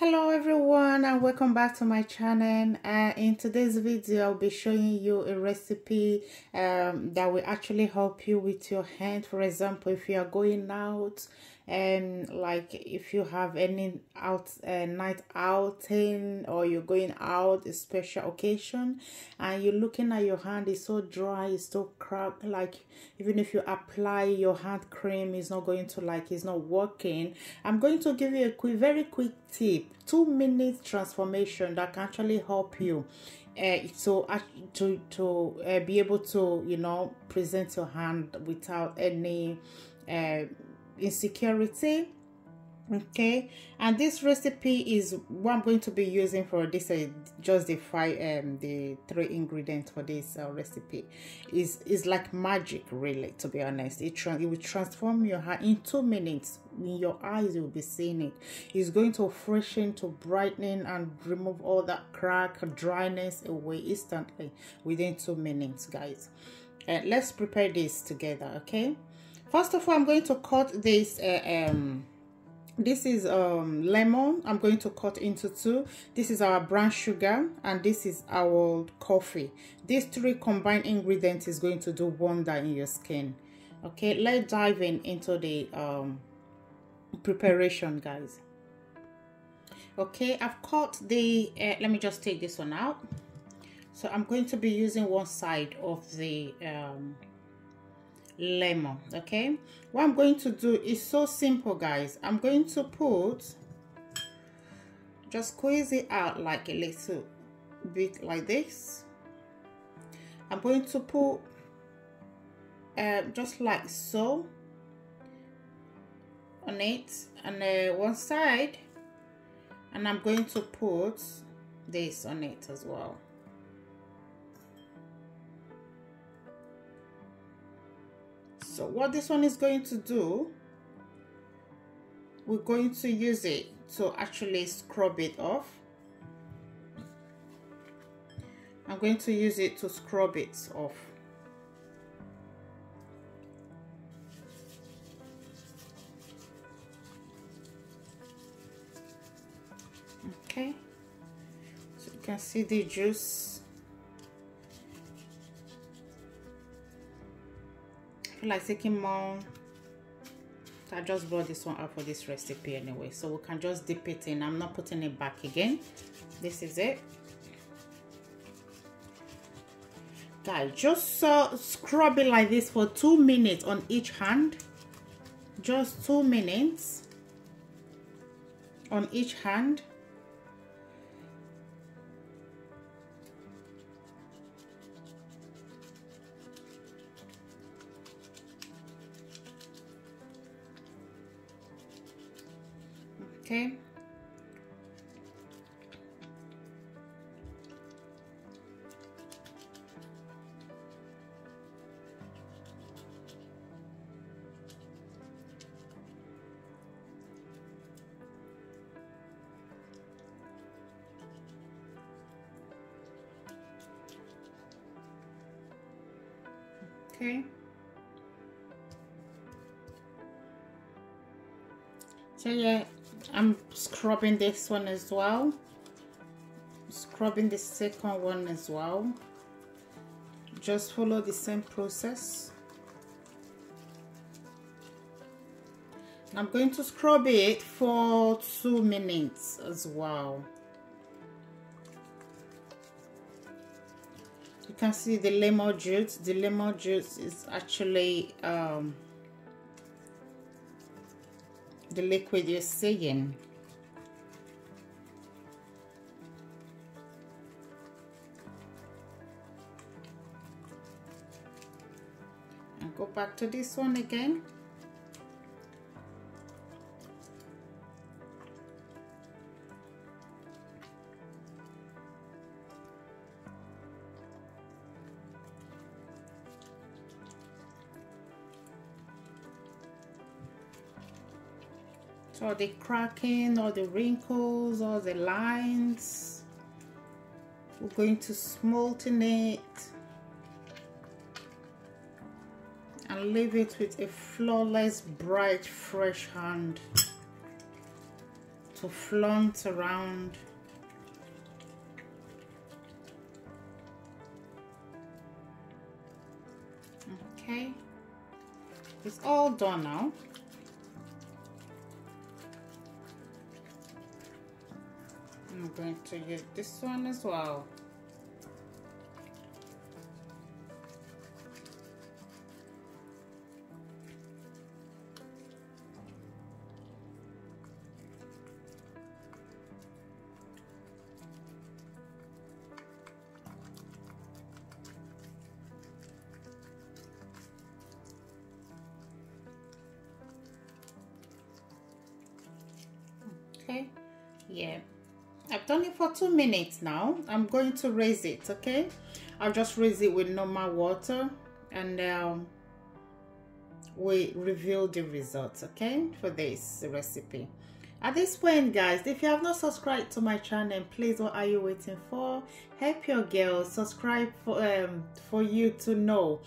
Hello everyone, and welcome back to my channel. In today's video I'll be showing you a recipe that will actually help you with your hand. For example, if you are going out and like if you have any night outing, or you're going out a special occasion and you're looking at your hand, it's so dry, it's so cracked, like even if you apply your hand cream, it's not going to, like, it's not working. I'm going to give you a very quick tip, 2-minute transformation that can actually help you to be able to, you know, present your hand without any insecurity. Okay, and this recipe is what I'm going to be using for this. Just the three ingredients for this recipe is like magic, really, to be honest. It will transform your hand in 2 minutes. In your eyes you'll be seeing it. It's going to freshen, to brighten, and remove all that crack, dryness away instantly within 2 minutes, guys. And let's prepare this together. Okay, first of all, I'm going to cut this this is lemon. I'm going to cut into two. This is our brown sugar, and this is our coffee. These three combined ingredients is going to do wonder in your skin. Okay, let's dive into the preparation, guys. Okay, I've cut the let me just take this one out. So I'm going to be using one side of the lemon. Okay, what I'm going to do is so simple, guys. I'm going to just squeeze it out like a little bit like this. I'm going to put just like so on it, and one side, and I'm going to put this on it as well. So what this one is going to do, we're going to use it to actually scrub it off. I'm going to use it to scrub it off. Okay, so you can see the juice. Like taking more. I just brought this one out for this recipe anyway, so we can just dip it in. I'm not putting it back again. This is it, guys. Just scrub it like this for 2 minutes on each hand. Just 2 minutes on each hand. Okay, so yeah, I'm scrubbing this one as well, scrubbing the second one as well. Just follow the same process. I'm going to scrub it for 2 minutes as well. You can see the lemon juice. The lemon juice is actually the liquid you're seeing. And go back to this one again. So the cracking, or the wrinkles, or the lines, we're going to smoothen it and leave it with a flawless, bright, fresh hand to flaunt around. Okay, it's all done now. I'm going to use this one as well. Okay, yeah, I've done it for 2 minutes now. I'm going to raise it. Okay, I'll just raise it with normal water and we reveal the results, okay, for this recipe. At this point, guys, if you have not subscribed to my channel, please, what are you waiting for? Help your girl subscribe for you to know,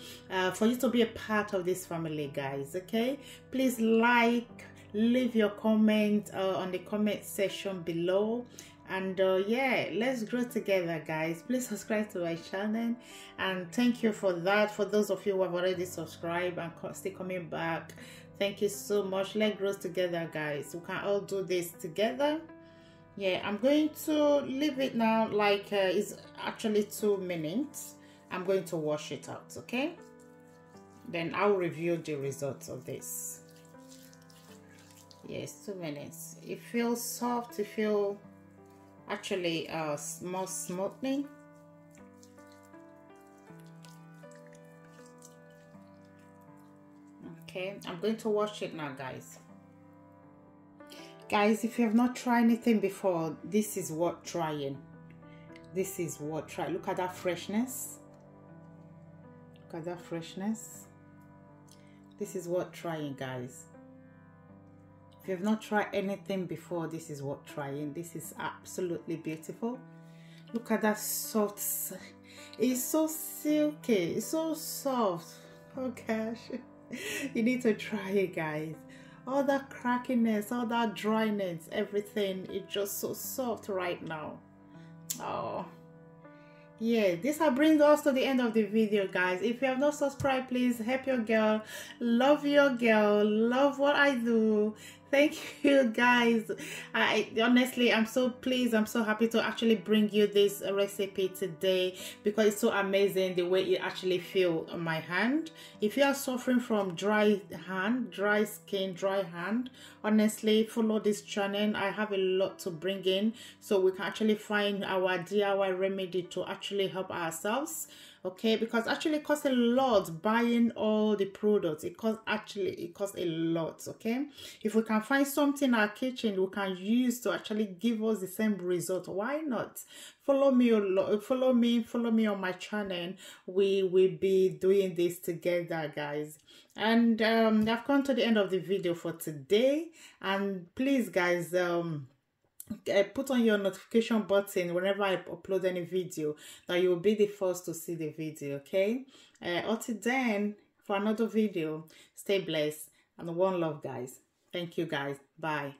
for you to be a part of this family, guys. Okay, please like, leave your comment on the comment section below, and yeah, let's grow together, guys. Please subscribe to my channel, and thank you for that. For those of you who have already subscribed and still coming back, thank you so much. Let's grow together, guys. We can all do this together. Yeah, I'm going to leave it now, like it's actually 2 minutes. I'm going to wash it out, okay, then I'll review the results of this. Yes, 2 minutes. It feels soft. It feels actually more smoothly. Okay, I'm going to wash it now, guys. Guys, if you have not tried anything before, this is worth trying. This is worth trying. Look at that freshness. Look at that freshness. This is worth trying, guys. If you've not tried anything before, this is worth trying. This is absolutely beautiful. Look at that soft. It's so silky. It's so soft. Oh gosh. You need to try it, guys. All that crackiness, all that dryness, everything is just so soft right now. Oh. Yeah, this brings us to the end of the video, guys. If you have not subscribed, please help your girl. Love your girl. Love what I do. Thank you, guys. I honestly, I'm so pleased. I'm so happy to actually bring you this recipe today because it's so amazing the way it actually feels on my hand. If you are suffering from dry hand, dry skin, dry hand, honestly, follow this channel. I have a lot to bring in so we can actually find our DIY remedy to actually help ourselves. Okay, because actually it costs a lot buying all the products. It costs a lot. Okay, if we can find something in our kitchen we can use to actually give us the same result, why not? Follow me on my channel. We will be doing this together, guys. And I've come to the end of the video for today, and please, guys, put on your notification button whenever I upload any video that you will be the first to see the video, okay? Until then, for another video, stay blessed and one love, guys. Thank you, guys. Bye.